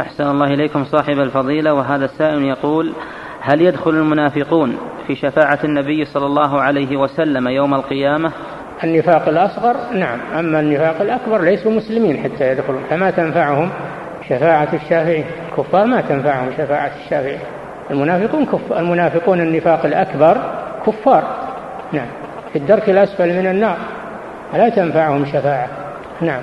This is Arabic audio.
أحسن الله إليكم صاحب الفضيلة. وهذا السائل يقول: هل يدخل المنافقون في شفاعة النبي صلى الله عليه وسلم يوم القيامة؟ النفاق الأصغر نعم، أما النفاق الأكبر ليسوا مسلمين حتى يدخلون، فما تنفعهم شفاعة الشافعين. الكفار ما تنفعهم شفاعة الشافعين. المنافقون النفاق الأكبر كفار نعم، في الدرك الأسفل من النار، لا تنفعهم شفاعة. نعم.